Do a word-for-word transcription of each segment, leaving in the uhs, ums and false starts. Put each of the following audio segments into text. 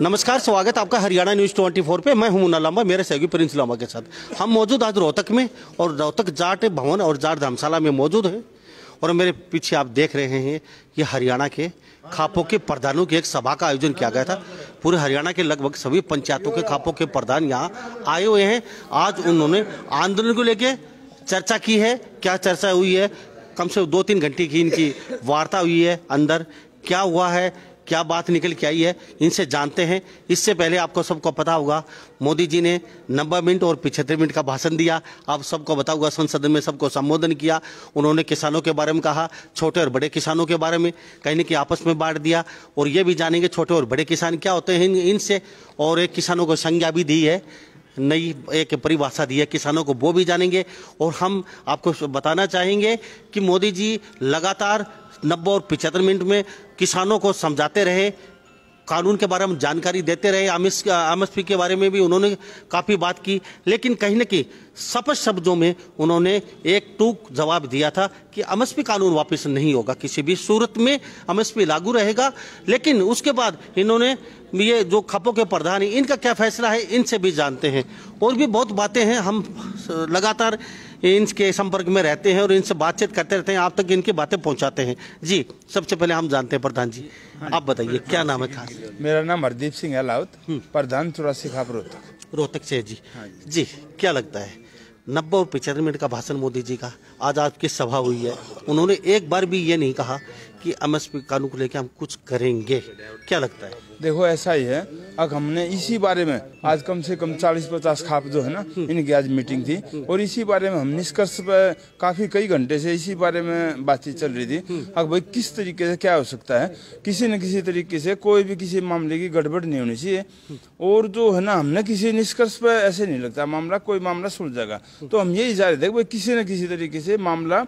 नमस्कार, स्वागत आपका हरियाणा न्यूज चौबीस पे। मैं हूं लांबा, मेरे सहयोगी प्रिंस लांबा के साथ। हम मौजूद आज रोहतक में और रोहतक जाट भवन और जाट धर्मशाला में मौजूद हैं। और मेरे पीछे आप देख रहे हैं ये हरियाणा के खापों के प्रधानों की एक सभा का आयोजन किया गया था। पूरे हरियाणा के लगभग सभी पंचायतों के खापों के प्रधान यहाँ आए हुए हैं। आज उन्होंने आंदोलन को लेकर चर्चा की है। क्या चर्चा हुई है? कम से कम दो तीन घंटे की इनकी वार्ता हुई है। अंदर क्या हुआ है, क्या बात निकल के आई है, इनसे जानते हैं। इससे पहले आपको सबको पता होगा मोदी जी ने नब्बे मिनट और पिछहत्तर मिनट का भाषण दिया। आप सबको पता होगा संसद में सबको संबोधन किया। उन्होंने किसानों के बारे में कहा, छोटे और बड़े किसानों के बारे में कहने की आपस में बांट दिया। और ये भी जानेंगे छोटे और बड़े किसान क्या होते हैं, इनसे और एक किसानों को संज्ञा भी दी है, नई एक परिभाषा दी है किसानों को, वो भी जानेंगे। और हम आपको बताना चाहेंगे कि मोदी जी लगातार नब्बे और पिछहत्तर मिनट में किसानों को समझाते रहे, कानून के बारे में जानकारी देते रहे। एम एस पी के बारे में भी उन्होंने काफ़ी बात की, लेकिन कहीं न कहीं स्पष्ट शब्दों में उन्होंने एक टूक जवाब दिया था कि एम एस पी कानून वापस नहीं होगा, किसी भी सूरत में एम एस पी लागू रहेगा। लेकिन उसके बाद इन्होंने ये जो खापों के प्रधान हैं इनका क्या फैसला है, इनसे भी जानते हैं। और भी बहुत बातें हैं, हम लगातार इनके संपर्क में रहते हैं और इनसे बातचीत करते रहते हैं, आप तक इनकी बातें पहुंचाते हैं। जी, सबसे पहले हम जानते हैं प्रधान जी, आप बताइए क्या नाम है खास? मेरा नाम हरदीप सिंह अहलावत, प्रधान चौरासी खाप रोहतक रोहतक से। जी जी, क्या लगता है नब्बे और पिछहत्तर मिनट का भाषण मोदी जी का, आज आपकी सभा हुई है, उन्होंने एक बार भी ये नहीं कहा कि एम एस पी कानून को लेकर हम कुछ करेंगे, क्या लगता है? देखो ऐसा ही है, अब हमने इसी बारे में आज कम से कम चालीस पचास खाप जो है ना, इनकी आज मीटिंग थी और इसी बारे में हम निष्कर्ष पर काफ़ी कई घंटे से इसी बारे में बातचीत चल रही थी। अब भाई किस तरीके से क्या हो सकता है, किसी न किसी तरीके से कोई भी किसी मामले की गड़बड़ नहीं होनी चाहिए। और जो है ना, हमने किसी निष्कर्ष पर ऐसे नहीं लगता मामला, कोई मामला सुलझ जाएगा। तो हम यही चाह रहे थे भाई किसी न किसी तरीके से मामला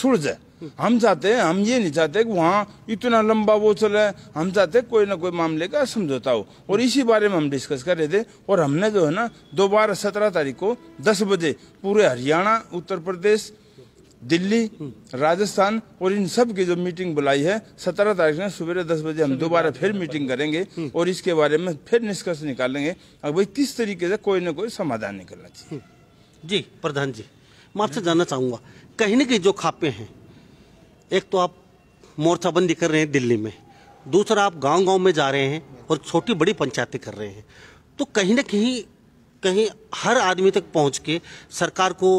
सुलझ जाए। हम चाहते हैं, हम ये नहीं चाहते कि वहाँ इतना लंबा वो चले, हम चाहते हैं कोई ना कोई मामले का समझौता हो। और इसी बारे में हम डिस्कस कर रहे थे। और हमने जो है ना दोबारा सत्रह तारीख को दस बजे पूरे हरियाणा, उत्तर प्रदेश, दिल्ली, राजस्थान और इन सब की जो मीटिंग बुलाई है सत्रह तारीख में सुबह दस बजे हम दोबारा फिर मीटिंग करेंगे और इसके बारे में फिर निष्कर्ष निकालेंगे अब भाई किस तरीके से कोई ना कोई समाधान निकलना चाहिए। जी प्रधान जी, मैं आपसे जानना चाहूँगा, कहीं न कहीं जो खापे हैं, एक तो आप मोर्चाबंदी कर रहे हैं दिल्ली में, दूसरा आप गांव-गांव में जा रहे हैं और छोटी बड़ी पंचायतें कर रहे हैं, तो कहीं ना कहीं कहीं हर आदमी तक पहुंच के सरकार को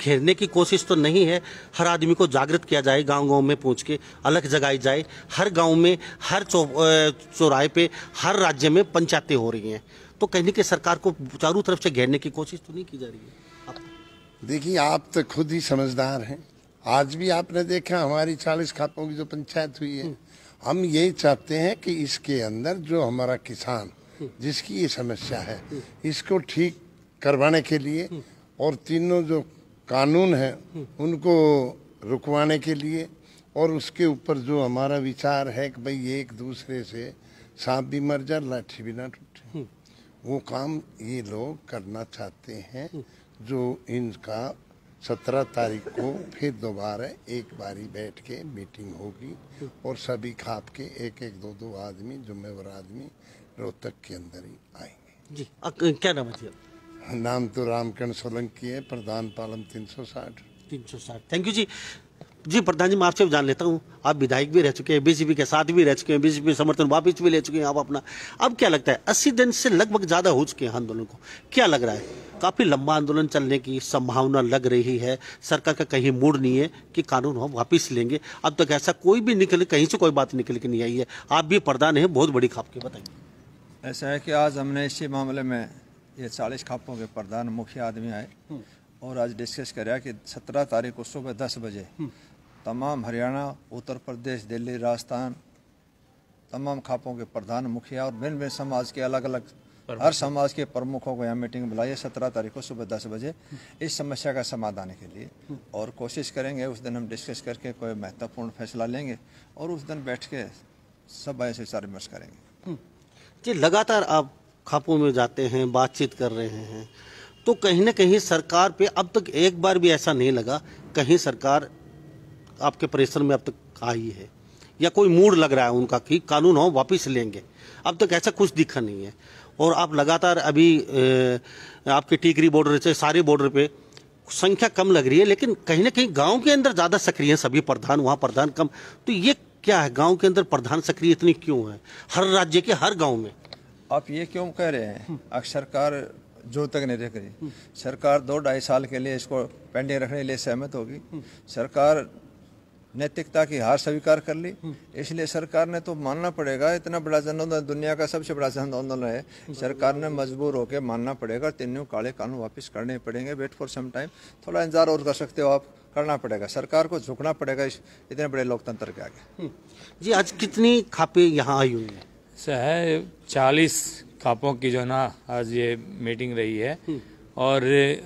घेरने की कोशिश तो नहीं है। हर आदमी को जागृत किया जाए, गांव गांव में पहुंच के अलग जगाई जाए। हर गांव में, हर चौराहे पे, हर राज्य में पंचायतें हो रही हैं, तो कहीं ना कहीं सरकार को चारों तरफ से घेरने की कोशिश तो नहीं की जा रही है। देखिए, आप तो खुद ही समझदार हैं, आज भी आपने देखा हमारी चालीस खापों की जो पंचायत हुई है। हम यही चाहते हैं कि इसके अंदर जो हमारा किसान जिसकी ये समस्या है इसको ठीक करवाने के लिए और तीनों जो कानून है उनको रुकवाने के लिए, और उसके ऊपर जो हमारा विचार है कि भाई एक दूसरे से सांप भी मर जाए लाठी भी ना टूटे, वो काम ये लोग करना चाहते हैं। जो इनका सत्रह तारीख को फिर दोबारा एक बारी बैठ के मीटिंग होगी और सभी खाप के एक एक दो दो आदमी, जुम्मेवार आदमी रोहतक के अंदर ही आएंगे। जी, आ, क्या नाम है? नाम तो रामकरण सोलंकी है, प्रधान पालम तीन सौ साठ तीन सौ साठ। थैंक यू जी। जी प्रधान जी, मैं आपसे जान लेता हूँ, आप विधायक भी रह चुके हैं, बीजेपी के साथ भी रह चुके हैं, बीजेपी समर्थन वापस भी ले चुके हैं आप अपना। अब क्या लगता है, अस्सी दिन से लगभग ज़्यादा हो चुके हैं आंदोलन को, क्या लग रहा है? काफ़ी लंबा आंदोलन चलने की संभावना लग रही है, सरकार का कहीं मूड नहीं है कि कानून हम वापस लेंगे। अब तक ऐसा कोई भी निकल कहीं से कोई बात निकल के नहीं आई है। आप भी प्रधान हैं बहुत बड़ी खाप के, बताइए। ऐसा है कि आज हमने इसी मामले में ये चालीस खापों के प्रधान मुख्य आदमी आए और आज डिस्कस कराया कि सत्रह तारीख को सुबह दस बजे तमाम हरियाणा, उत्तर प्रदेश, दिल्ली, राजस्थान, तमाम खापों के प्रधान मुखिया और भिन्न भिन्न समाज के अलग अलग हर समाज के प्रमुखों को यहाँ मीटिंग बुलाई है सत्रह तारीख को सुबह दस बजे इस समस्या का समाधान के लिए। और कोशिश करेंगे उस दिन हम डिस्कस करके कोई महत्वपूर्ण फैसला लेंगे और उस दिन बैठ के सब ऐसे विचार विमर्श करेंगे। जी, लगातार आप खापों में जाते हैं, बातचीत कर रहे हैं, तो कहीं ना कहीं सरकार पे अब तक एक बार भी ऐसा नहीं लगा कहीं सरकार आपके प्रेशर में अब तक आई है, या कोई मूड लग रहा है उनका कि कानून हो वापस लेंगे। अब तक ऐसा कुछ दिखा नहीं है। और आप लगातार अभी आपके टीकरी बॉर्डर से सारे बॉर्डर पे संख्या कम लग रही है, लेकिन कहीं ना कहीं गांव के अंदर ज़्यादा सक्रिय हैं सभी प्रधान, वहाँ प्रधान कम। तो ये क्या है, गांव के अंदर प्रधान सक्रिय इतनी क्यों है हर राज्य के हर गांव में? आप ये क्यों कह रहे हैं? सरकार जो तक नहीं देख रही, सरकार दो ढाई साल के लिए इसको पेंडिंग रखने के लिए सहमत होगी। सरकार नैतिकता की हार स्वीकार कर ली, इसलिए सरकार ने तो मानना पड़ेगा। इतना बड़ा जन आंदोलन, दुनिया का सबसे बड़ा जन आंदोलन है, सरकार ने मजबूर होकर मानना पड़ेगा। तीनों काले कानून वापस करने पड़ेंगे। वेट फॉर सम टाइम, थोड़ा इंतजार और कर सकते हो आप, करना पड़ेगा, सरकार को झुकना पड़ेगा इस इतने बड़े लोकतंत्र के आगे। जी, आज कितनी खापे यहाँ आई हुई है? सर चालीस खापों की जो ना आज ये मीटिंग रही है, और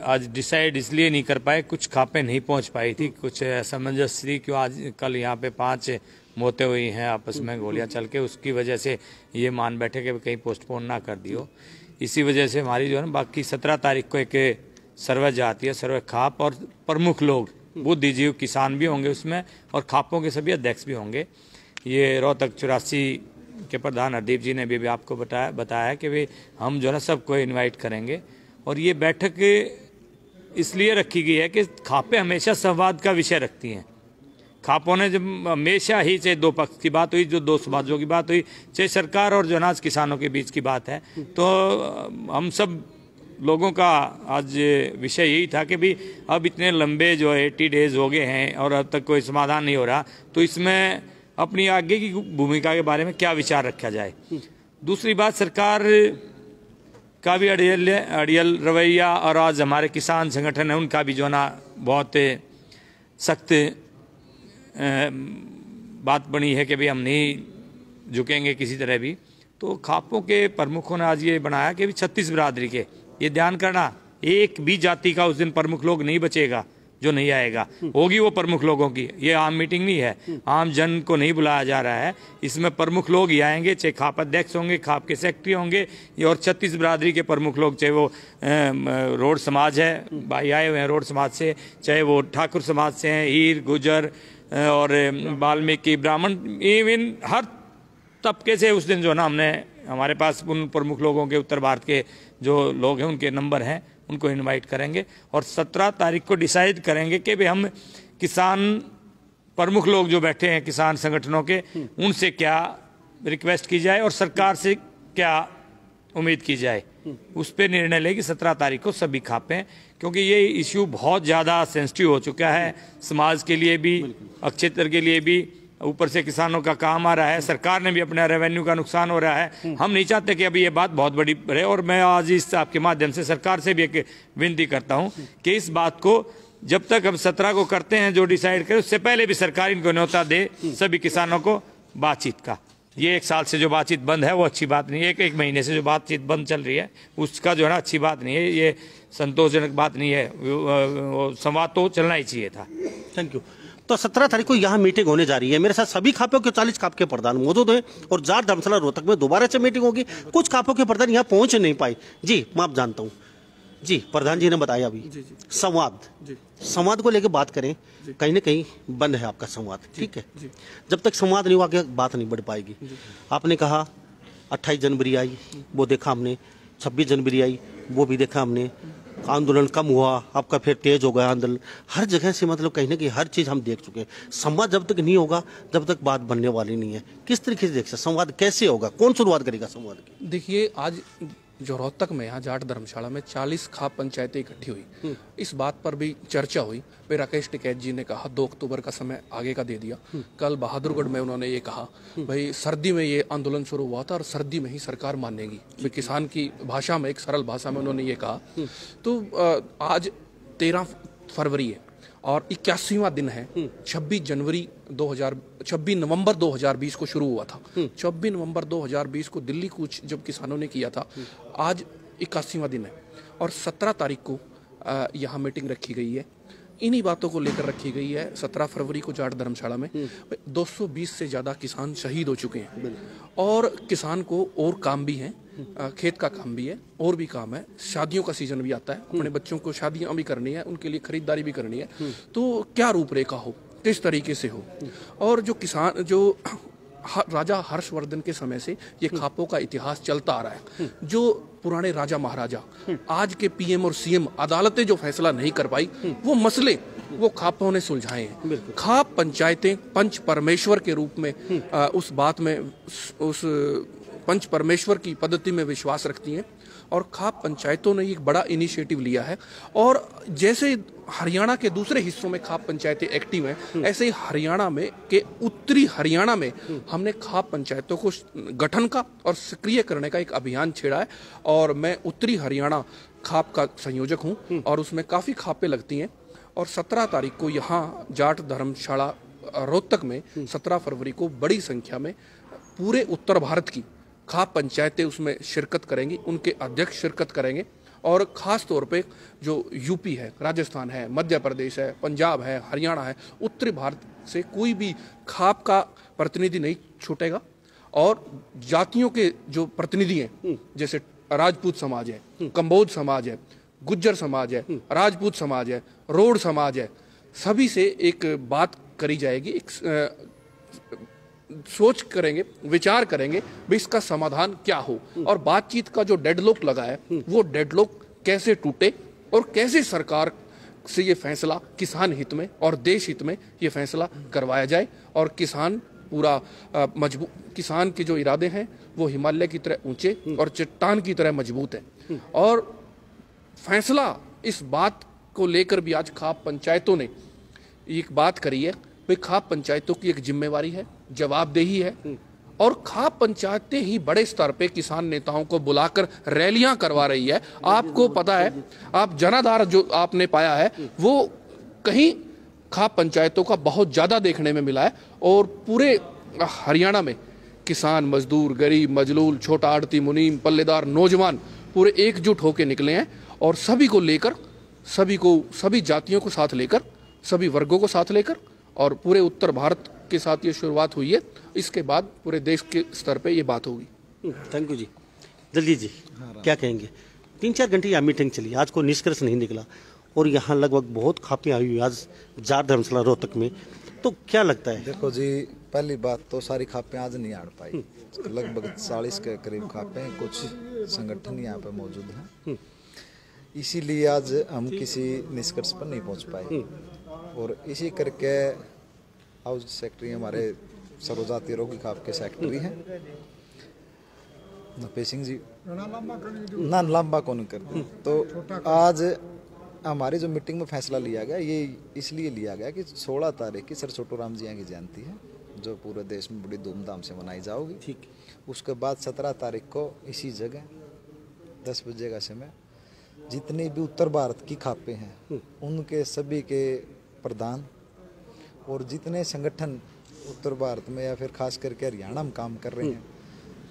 आज डिसाइड इसलिए नहीं कर पाए, कुछ खापें नहीं पहुंच पाई थी, कुछ असमंजस थी क्यों आज कल यहाँ पे पांच मौतें हुई हैं आपस में गोलियां चल के, उसकी वजह से ये मान बैठे कि कहीं पोस्टपोन ना कर दियो। इसी वजह से हमारी जो है ना बाकी सत्रह तारीख को एक सर्वे जाती है, सर्वे खाप, और प्रमुख लोग बुद्धिजीव किसान भी होंगे उसमें, और खापों के सभी अध्यक्ष भी होंगे। ये रोहतक चौरासी के प्रधान हरदीप जी ने भी, भी आपको बताया बताया कि भाई हम जो है ना सबको इन्वाइट करेंगे। और ये बैठक इसलिए रखी गई है कि खापें हमेशा संवाद का विषय रखती हैं। खापों ने जब हमेशा ही, चाहे दो पक्ष की बात हुई, जो दो समाजों की बात हुई, चाहे सरकार और जनाज किसानों के बीच की बात है, तो हम सब लोगों का आज विषय यही था कि भी अब इतने लंबे जो है एटी डेज हो गए हैं और अब तक कोई समाधान नहीं हो रहा, तो इसमें अपनी आगे की भूमिका के बारे में क्या विचार रखा जाए। दूसरी बात, सरकार का भी अड़ियल अड़ियल रवैया, और आज हमारे किसान संगठन है उनका भी जो ना बहुत सख्त बात बनी है कि भाई हम नहीं झुकेंगे किसी तरह भी। तो खापों के प्रमुखों ने आज ये बनाया कि भी छत्तीस बिरादरी के, ये ध्यान करना, एक भी जाति का उस दिन प्रमुख लोग नहीं बचेगा जो नहीं आएगा, होगी वो प्रमुख लोगों की। ये आम मीटिंग नहीं है, आम जन को नहीं बुलाया जा रहा है, इसमें प्रमुख लोग ही आएंगे, चाहे खाप अध्यक्ष होंगे, खाप के सेक्रेटरी होंगे, और छत्तीस बिरादरी के प्रमुख लोग, चाहे वो रोड समाज है, भाई आए हुए हैं रोड समाज से, चाहे वो ठाकुर समाज से हैं, हीर गुजर और वाल्मीकि ब्राह्मण, इवन हर तबके से उस दिन जो ना हमने, हमारे पास उन प्रमुख लोगों के, उत्तर भारत के जो लोग हैं उनके नंबर हैं, उनको इनवाइट करेंगे। और सत्रह तारीख को डिसाइड करेंगे कि भाई हम किसान प्रमुख लोग जो बैठे हैं किसान संगठनों के, उनसे क्या रिक्वेस्ट की जाए और सरकार से क्या उम्मीद की जाए, उस पर निर्णय लेगी सत्रह तारीख को सभी खापें, क्योंकि ये इश्यू बहुत ज़्यादा सेंसिटिव हो चुका है, समाज के लिए भी, क्षेत्र के लिए भी। ऊपर से किसानों का काम आ रहा है, सरकार ने भी अपना रेवेन्यू का नुकसान हो रहा है। हम नहीं चाहते कि अभी ये बात बहुत बड़ी रहे, और मैं आज इस आपके माध्यम से सरकार से भी एक विनती करता हूं कि इस बात को जब तक हम सत्रह को करते हैं जो डिसाइड करें, उससे पहले भी सरकार इनको न्योता दे सभी किसानों को बातचीत का। ये एक साल से जो बातचीत बंद है वो अच्छी बात नहीं है, एक एक महीने से जो बातचीत बंद चल रही है उसका जो है ना अच्छी बात नहीं है, ये संतोषजनक बात नहीं है, संवाद तो चलना ही चाहिए था। Thank you. तो सत्रह तारीख को यहाँ मीटिंग होने जा रही है। मेरे साथ सभी खापों के चालीस खाप के प्रधान मौजूद हैं और जार धर्मशाला रोहतक में दोबारा से मीटिंग होगी। कुछ खापों के प्रधान यहाँ पहुँच नहीं पाए। जी, माफ जानता हूँ जी, प्रधान जी ने बताया अभी संवाद, संवाद को लेकर बात करें, कहीं ना कहीं बंद है आपका संवाद, ठीक है? जब तक संवाद नहीं हुआ बात नहीं बढ़ पाएगी। आपने कहा अट्ठाईस जनवरी आई, वो देखा हमने, छब्बीस जनवरी आई, वो भी देखा हमने, आंदोलन कम हुआ आपका, फिर तेज हो गया आंदोलन, हर जगह से मतलब कहीं ना कहीं हर चीज़ हम देख चुके हैं। संवाद जब तक नहीं होगा जब तक बात बनने वाली नहीं है। किस तरीके से देख सकते संवाद कैसे होगा, कौन शुरुआत करेगा संवाद की? देखिए, आज जो रोहतक में यहाँ जाट धर्मशाला में चालीस खाप पंचायतें इकट्ठी हुई, इस बात पर भी चर्चा हुई। फिर राकेश टिकैत जी ने कहा दो अक्टूबर का समय आगे का दे दिया। कल बहादुरगढ़ में उन्होंने ये कहा भाई सर्दी में ये आंदोलन शुरू हुआ था और सर्दी में ही सरकार मानेगी, किसान की भाषा में, एक सरल भाषा में उन्होंने ये कहा। तो आज तेरह फरवरी है और इक्यासीवां दिन है। छब्बीस जनवरी दो हजार छब्बीस नवंबर दो हज़ार बीस को शुरू हुआ था, छब्बीस नवंबर दो हज़ार बीस को दिल्ली कूच जब किसानों ने किया था, आज इक्यासीवां दिन है। और सत्रह तारीख को यहाँ मीटिंग रखी गई है, इन्हीं बातों को लेकर रखी गई है। सत्रह फरवरी को जाट धर्मशाला में दो सौ बीस से ज़्यादा किसान शहीद हो चुके हैं, और किसान को और काम भी हैं, खेत का काम भी है और भी काम है, शादियों का सीजन भी आता है, अपने बच्चों को शादियां भी करनी है, उनके लिए खरीदारी भी करनी है। तो क्या रूपरेखा हो, किस तरीके से हो। और जो किसान जो राजा हर्षवर्धन के समय से ये खापों का इतिहास चलता आ रहा है, जो पुराने राजा महाराजा आज के पीएम और सीएम अदालतें जो फैसला नहीं कर पाई वो मसले वो खापों ने सुलझाए हैं। खाप पंचायतें पंच परमेश्वर के रूप में आ, उस बात में उस पंच परमेश्वर की पद्धति में विश्वास रखती हैं और खाप पंचायतों ने एक बड़ा इनिशिएटिव लिया है। और जैसे हरियाणा के दूसरे हिस्सों में खाप पंचायतें एक्टिव हैं, ऐसे ही हरियाणा में के उत्तरी हरियाणा में हमने खाप पंचायतों को गठन का और सक्रिय करने का एक अभियान छेड़ा है। और मैं उत्तरी हरियाणा खाप का संयोजक हूं और उसमें काफ़ी खापें लगती हैं। और सत्रह तारीख को यहाँ जाट धर्मशाला रोहतक में सत्रह फरवरी को बड़ी संख्या में पूरे उत्तर भारत की खाप पंचायतें उसमें शिरकत करेंगी, उनके अध्यक्ष शिरकत करेंगे। और ख़ास तौर पे जो यूपी है, राजस्थान है, मध्य प्रदेश है, पंजाब है, हरियाणा है, उत्तरी भारत से कोई भी खाप का प्रतिनिधि नहीं छूटेगा। और जातियों के जो प्रतिनिधि हैं, जैसे राजपूत समाज है, कंबोज समाज है, गुज्जर समाज है, राजपूत समाज है, रोड समाज है, सभी से एक बात करी जाएगी, एक सोच करेंगे, विचार करेंगे भी इसका समाधान क्या हो। और बातचीत का जो डेडलॉक लगा है वो डेडलॉक कैसे टूटे और कैसे सरकार से ये फैसला किसान हित में और देश हित में ये फैसला करवाया जाए। और किसान पूरा मजबूत, किसान के जो इरादे हैं वो हिमालय की तरह ऊंचे और चट्टान की तरह मजबूत हैं। और फैसला इस बात को लेकर भी आज खाप पंचायतों ने एक बात करी है, भाई खाप पंचायतों की एक जिम्मेवारी है, जवाबदेही है। और खाप पंचायतें ही बड़े स्तर पे किसान नेताओं को बुलाकर रैलियां करवा रही है। आपको पता है, आप जनाधार जो आपने पाया है वो कहीं खाप पंचायतों का बहुत ज़्यादा देखने में मिला है। और पूरे हरियाणा में किसान, मजदूर, गरीब, मजलूल, छोटा आड़ती, मुनीम, पल्लेदार, नौजवान पूरे एकजुट होकर निकले हैं। और सभी को लेकर, सभी को, सभी जातियों को साथ लेकर, सभी वर्गों को साथ लेकर और पूरे उत्तर भारत के साथ ये शुरुआत हुई है। इसके बाद पूरे देश के स्तर पे ये बात होगी। थैंक यू जी। जल्दी जी, क्या कहेंगे? तीन चार घंटे यहाँ मीटिंग चली, आज कोई निष्कर्ष नहीं निकला और यहाँ लगभग बहुत खापें आई हुई आज जाट धर्मशाला रोहतक में, तो क्या लगता है? देखो जी, पहली बात तो सारी खापें आज नहीं आ पाई, लगभग चालीस के करीब खापें, कुछ संगठन यहाँ पे मौजूद हैं, इसीलिए आज हम किसी निष्कर्ष पर नहीं पहुँच पाए। और इसी करके हाउस सेक्रेटरी हमारे सरोजा तिरोगी खाप के सेक्रेटरी हैं नपेसिंग जी, ना लंबा कौन कर दे। तो आज हमारी जो मीटिंग में फैसला लिया गया ये इसलिए लिया गया कि सोलह तारीख की सर छोटू राम जी की जयंती है जो पूरे देश में बड़ी धूमधाम से मनाई जाओगी। ठीक, उसके बाद सत्रह तारीख को इसी जगह दस बजे का समय जितने भी उत्तर भारत की खापें हैं उनके सभी के प्रधान और जितने संगठन उत्तर भारत में या फिर खास करके हरियाणा में काम कर रहे हैं,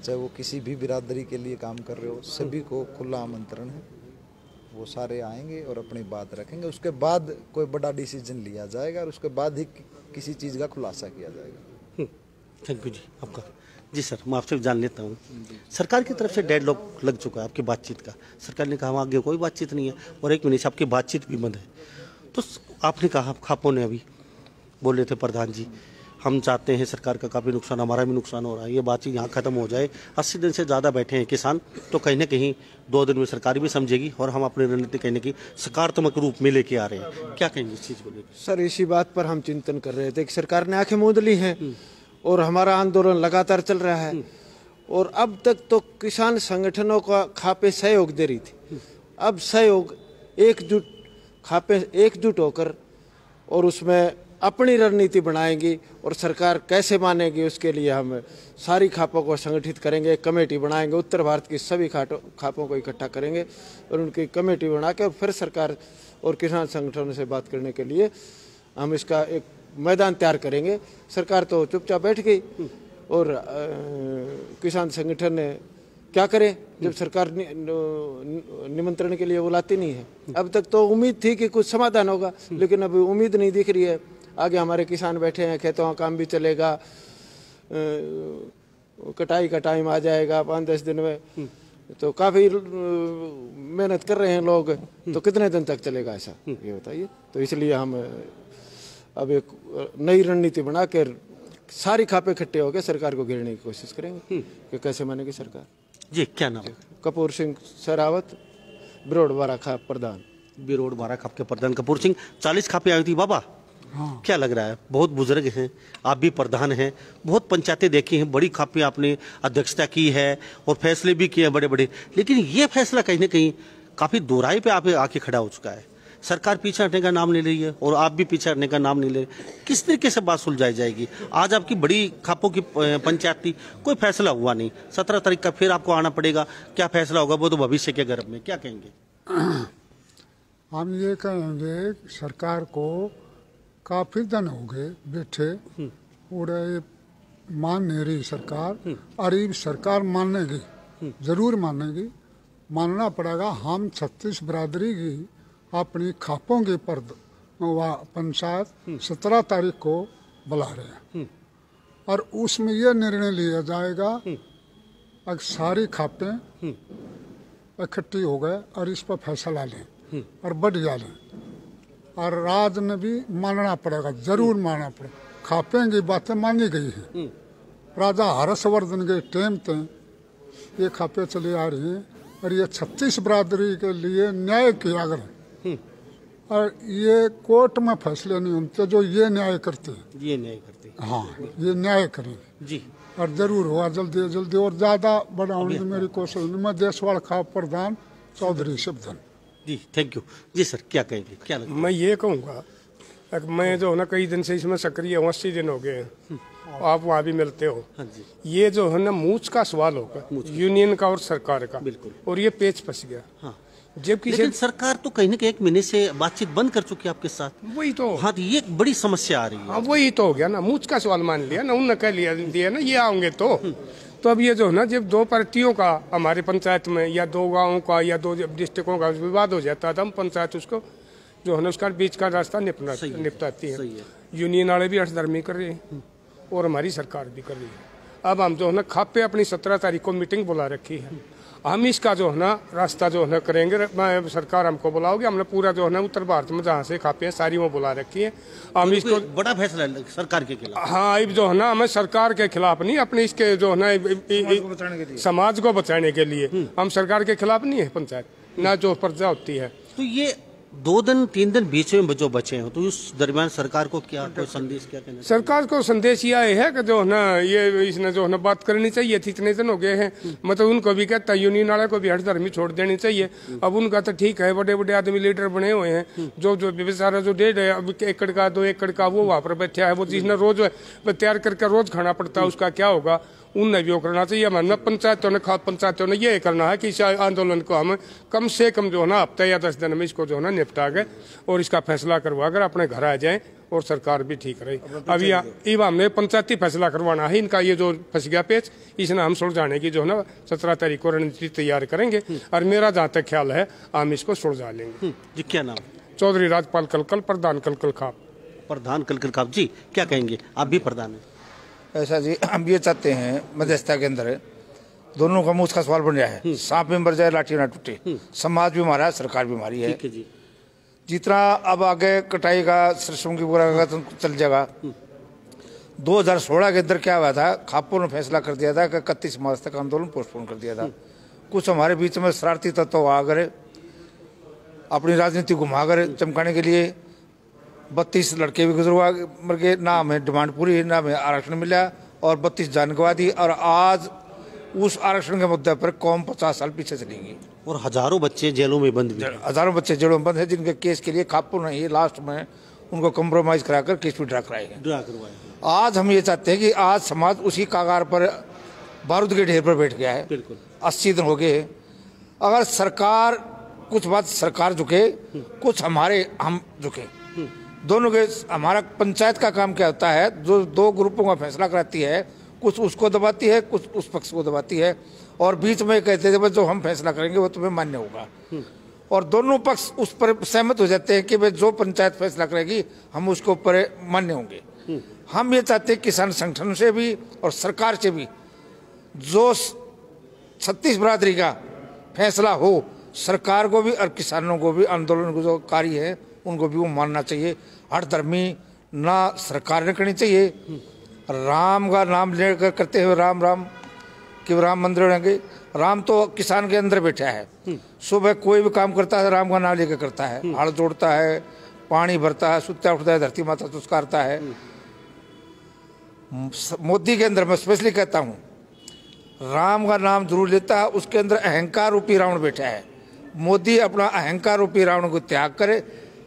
चाहे वो किसी भी बिरादरी के लिए काम कर रहे हो, सभी को खुला आमंत्रण है, वो सारे आएंगे और अपनी बात रखेंगे। उसके बाद कोई बड़ा डिसीजन लिया जाएगा और उसके बाद ही किसी चीज़ का खुलासा किया जाएगा। थैंक यू जी। आपका जी सर, मैं आपसे जान लेता हूँ, सरकार की तरफ से डेडलॉक लग चुका है आपकी बातचीत का, सरकार ने कहा हम आगे कोई बातचीत नहीं है और एक महीने से आपकी बातचीत भी बंद है, तो आपने कहा, खापों ने अभी बोले थे प्रधान जी हम चाहते हैं सरकार का काफ़ी नुकसान, हमारा भी नुकसान हो रहा है, ये बातचीत यहाँ ख़त्म हो जाए, अस्सी दिन से ज़्यादा बैठे हैं किसान, तो कहीं ना कहीं दो दिन में सरकार भी समझेगी और हम अपनी रणनीति कहीं ना कहीं सकारात्मक रूप में लेके आ रहे हैं। क्या कहेंगे इस चीज़ को लेकर? सर, इसी बात पर हम चिंतन कर रहे थे कि सरकार ने आंखें मूंद ली हैं और हमारा आंदोलन लगातार चल रहा है और अब तक तो किसान संगठनों का खापे सहयोग दे रही थी, अब सहयोग एकजुट खापे एकजुट होकर और उसमें अपनी रणनीति बनाएंगी और सरकार कैसे मानेगी उसके लिए हम सारी खापों को संगठित करेंगे, कमेटी बनाएंगे, उत्तर भारत की सभी खाटों खापों को इकट्ठा करेंगे और उनकी कमेटी बना के और फिर सरकार और किसान संगठनों से बात करने के लिए हम इसका एक मैदान तैयार करेंगे। सरकार तो चुपचाप बैठ गई और आ, किसान संगठन ने क्या करें जब सरकार नि, निमंत्रण के लिए बुलाती नहीं है। अब तक तो उम्मीद थी कि कुछ समाधान होगा लेकिन अभी उम्मीद नहीं दिख रही है। आगे हमारे किसान बैठे हैं, खेतों का काम भी चलेगा, कटाई का टाइम आ जाएगा पाँच दस दिन में, तो काफ़ी मेहनत कर रहे हैं लोग, तो कितने दिन तक चलेगा ऐसा ये बताइए। तो इसलिए हम अब एक नई रणनीति बना के सारी खापे इकट्ठे होकर सरकार को घेरने की कोशिश करेंगे कि कैसे मानेगी सरकार। जी क्या नाम? कपूर सिंह अहलावत, बिरोड बारा खाप प्रधान। बिरोड बारा खाप के प्रधान कपूर सिंह। चालीस खापे आई थी बाबा, हाँ। क्या लग रहा है? बहुत बुजुर्ग हैं, आप भी प्रधान हैं, बहुत पंचायतें देखी हैं, बड़ी खाप में आपने अध्यक्षता की है और फैसले भी किए हैं बड़े बड़े, लेकिन ये फैसला कहीं ना कहीं काफ़ी दोराई पे आप आके खड़ा हो चुका है। सरकार पीछे हटने का नाम नहीं ले रही है और आप भी पीछे हटने का नाम नहीं ले रहे। किस तरीके से बात सुलझाई जाएगी? आज आपकी बड़ी खापों की पंचायत थी, कोई फैसला हुआ नहीं, सत्रह तारीख का फिर आपको आना पड़ेगा, क्या फैसला होगा वो तो भविष्य के गर्भ में। क्या कहेंगे हम? ये कहेंगे सरकार को काफी दिन हो गए बैठे, पूरे मान नहीं रही सरकार। अरे सरकार मानेगी, जरूर मानेगी, मानना पड़ेगा। हम छत्तीस बरादरी की अपनी खापों की पर्द पंचायत सत्रह तारीख को बुला रहे हैं और उसमें यह निर्णय लिया जाएगा अब सारी खापें इकट्ठी हो गए और इस पर फैसला लें और बढ़िया लें और राज ने भी मानना पड़ेगा, जरूर मानना पड़ेगा। खापें की बातें मानी गई है, राजा हर्षवर्धन के टाइम थे ये खापे चली आ रही हैं और ये छत्तीस बरादरी के लिए न्याय किया गया और ये कोर्ट में फैसले नहीं होते जो ये न्याय करते हैं, ये न्याय करते हैं, हाँ ये न्याय करेंगे जी। और जरूर हुआ जल्दी जल्दी और ज्यादा बढ़ाने की मेरी कोशिश। मैं देशवाल खाप प्रधान चौधरी शिवधन। जी थैंक यू। जी सर क्या कहेंगे? क्या लगता? मैं ये कहूँगा मैं जो है ना कई दिन से इसमें सक्रिय हूँ, अस्सी दिन हो गए हैं, आप वहाँ भी मिलते हो। हाँ जी। ये जो है ना मूंछ का सवाल होगा यूनियन का और सरकार का, बिल्कुल, और ये पेच फंस गया। हाँ। जबकि लेकिन सरकार तो कहीं ना कहीं एक महीने से बातचीत बंद कर चुकी है आपके साथ, वही तो, हाँ ये एक बड़ी समस्या आ रही है। वही तो हो गया ना, मूंछ का सवाल मान लिया ना उनने, कह लिया दिया ना ये आओगे तो तो अब ये जो है ना जब दो पार्टियों का हमारे पंचायत में या दो गांवों का या दो डिस्ट्रिक्टों का विवाद हो जाता है तो हम पंचायत उसको जो है ना उसका बीच का रास्ता निपटा निपटाती है। यूनियन वाले भी अष्टधर्मी कर रही है और हमारी सरकार भी कर रही है। अब हम जो है ना खापे अपनी सत्रह तारीख को मीटिंग बुला रखी है, हम इसका जो है ना रास्ता जो है ना करेंगे। सरकार हमको बुलाओगी, हमने पूरा जो है ना उत्तर भारत में जहाँ से खापे हैं सारी वो बुला रखी है। हम इसको बड़ा फैसला सरकार के खिलाफ, हाँ अब जो है ना हमें सरकार के खिलाफ नहीं, अपने इसके जो है ना समाज को बचाने के लिए हम सरकार के खिलाफ नहीं है पंचायत ना जो प्रजा होती है। तो ये दो दिन तीन दिन बीच में जो बचे हो तो उस दरमियान सरकार को क्या कोई संदेश क्या कहना? सरकार को संदेश यह है कि जो ना ये इसने जो ना बात करनी चाहिए थी, इतने दिन हो गए हैं, मतलब उनको भी कहता यूनियन वाले को भी हर धर्मी छोड़ देनी चाहिए। अब उनका तो ठीक है बड़े बड़े आदमी लीडर बने हुए हैं, जो जो बेचारा जो डेढ़ एकड़ का दो एकड़ का वो वहाँ पर बैठा है, वो जिसने रोज तैयार करके रोज खाना पड़ता है उसका क्या होगा? उनने भी वो करना चाहिए। हमारे पंचायतों ने खाप पंचायतों ने ये करना है कि इस आंदोलन को हम कम से कम जो है ना हफ्ते या दस दिन में इसको जो है ना निपटा गए और इसका फैसला करवा कर अपने घर आ जाएं और सरकार भी ठीक रही। अब यह हमने पंचायती फैसला करवाना है, इनका ये जो फंस गया पेच इसने हम सुलझाने की जो है ना सत्रह तारीख को रणनीति तैयार करेंगे और मेरा जहाँ तक ख्याल है हम इसको सुलझा लेंगे। जी क्या नाम? चौधरी राजपाल कलकल प्रधान कलकल खाप। प्रधान कलकल खाप जी क्या कहेंगे? आप भी प्रधान हैं। ऐसा जी हम ये चाहते हैं मध्यस्थता के अंदर दोनों का मूंछ का सवाल बन रहा है, सांप में मर जाए लाठी ना टूटे, समाज भी हमारा है सरकार भी हमारी है जी। जितना अब आगे कटाई का सरसों की बुराई का चल जाएगा। दो हज़ार सोलह के अंदर क्या हुआ था? खापों ने फैसला कर दिया था कि इकतीस मार्च तक आंदोलन पोस्टपोन कर दिया था। कुछ हमारे बीच में शरारती तत्व आ गए अपनी राजनीति घुमा कर चमकाने के लिए, बत्तीस लड़के भी गुजरवा मर गए, ना हमें डिमांड पूरी है ना हमें आरक्षण मिला और बत्तीस जान गंवा दी और आज उस आरक्षण के मुद्दे पर कौम पचास साल पीछे चलेगी और हजारों बच्चे जेलों में बंद, हजारों बच्चे जेलों में बंद हैं जिनके केस के लिए खापों ने ही लास्ट में उनको कम्प्रोमाइज कराकर केस भी ड्रा कराएगा। आज हम ये चाहते हैं कि आज समाज उसी कागार पर बारूद के ढेर पर बैठ गया है, अस्सी दिन हो गए। अगर सरकार कुछ बात सरकार झुके कुछ हमारे हम झुके दोनों के, हमारा पंचायत का काम क्या होता है? जो दो ग्रुपों का फैसला कराती है, कुछ उसको दबाती है कुछ उस पक्ष को दबाती है और बीच में कहते थे जो हम फैसला करेंगे वो तुम्हें मान्य होगा और दोनों पक्ष उस पर सहमत हो जाते हैं कि भाई जो पंचायत फैसला करेगी हम उसके ऊपर मान्य होंगे। हम ये चाहते हैं किसान संगठन से भी और सरकार से भी जो छत्तीस बरादरी का फैसला हो सरकार को भी और किसानों को भी आंदोलन जो कारी है उनको भी वो मानना चाहिए। हर धर्मी ना सरकार ने करनी चाहिए। राम का नाम लेकर करते हुए राम राम कि राम मंदिर रहेंगे, राम तो किसान के अंदर बैठा है। सुबह कोई भी काम करता है राम का नाम लेकर करता है, हल जोड़ता है, पानी भरता है, सुता उठता है, धरती माता तुस्कारता है। मोदी के अंदर मैं स्पेशली कहता हूँ राम का नाम जरूर लेता है, उसके अंदर अहंकार रूपी रावण बैठा है। मोदी अपना अहंकार रूपी रावण को त्याग करे,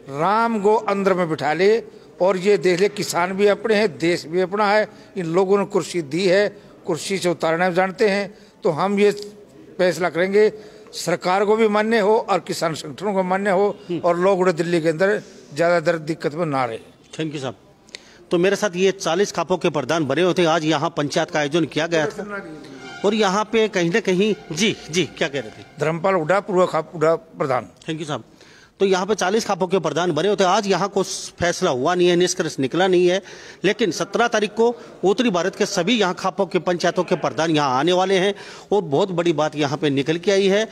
राम को अंदर में बिठा ले और ये देख ले किसान भी अपने हैं, देश भी अपना है। इन लोगों ने कुर्सी दी है, कुर्सी से उतारना जानते हैं, तो हम ये फैसला करेंगे सरकार को भी मान्य हो और किसान संगठनों को मान्य हो और लोग उड़े दिल्ली के अंदर ज़्यादा दर दिक्कत में ना रहे। थैंक यू साहब। तो मेरे साथ ये चालीस खापों के प्रधान बने होते आज यहाँ पंचायत का आयोजन किया गया था और यहाँ पे कहीं ना कहीं जी जी क्या कह रहे थे धर्मपाल उड़ा पूर्व खाप उड़ा प्रधान। थैंक यू साहब। तो यहाँ पे चालीस खापों के प्रधान बने होते आज यहाँ को फैसला हुआ नहीं है, निष्कर्ष निकला नहीं है, लेकिन सत्रह तारीख को उत्तरी भारत के सभी यहाँ खापों के पंचायतों के प्रधान यहाँ आने वाले हैं और बहुत बड़ी बात यहाँ पे निकल के आई है।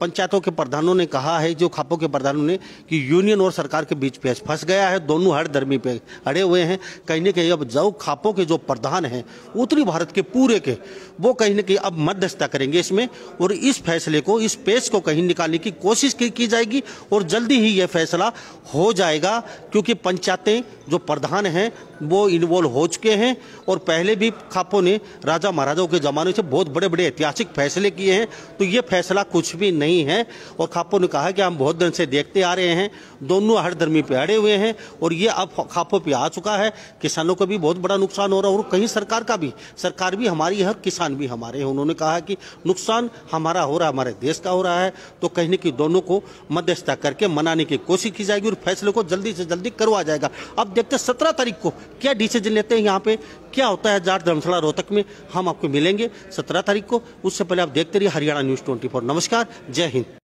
पंचायतों के प्रधानों ने कहा है, जो खापों के प्रधानों ने, कि यूनियन और सरकार के बीच पेच फंस गया है, दोनों हर धर्मी पे अड़े हुए हैं। कहीं ना कहीं अब जो खापों के जो प्रधान हैं उत्तरी भारत के पूरे के, वो कहीं ना कहीं अब मध्यस्थता करेंगे इसमें और इस फैसले को, इस पेच को कहीं निकालने की कोशिश की, की जाएगी और जल्दी ही ये फैसला हो जाएगा, क्योंकि पंचायतें जो प्रधान हैं वो इन्वॉल्व हो चुके हैं और पहले भी खापों ने राजा महाराजाओं के ज़माने से बहुत बड़े बड़े ऐतिहासिक फैसले किए हैं। तो ये फैसला कुछ भी नहीं है और खापों ने कहा कि हम बहुत दिन से देखते आ रहे हैं, दोनों हर धर्मी पे अड़े हुए हैं और ये अब खापों पे आ चुका है। किसानों का भी बहुत बड़ा नुकसान हो रहा है और कहीं सरकार का भी, सरकार भी हमारी है, किसान भी हमारे हैं। उन्होंने कहा कि नुकसान हमारा हो रहा है, हमारे देश का हो रहा है, तो कहने की दोनों को मध्यस्थता करके मनाने की कोशिश की जाएगी और फैसले को जल्दी से जल्दी करवा जाएगा। अब देखते हैं सत्रह तारीख को क्या डिसीजन लेते हैं, यहाँ पे क्या होता है जाट धर्मशाला रोहतक में। हम आपको मिलेंगे सत्रह तारीख को, उससे पहले आप देखते रहिए हरियाणा न्यूज ट्वेंटी फोर। नमस्कार, जय हिंद।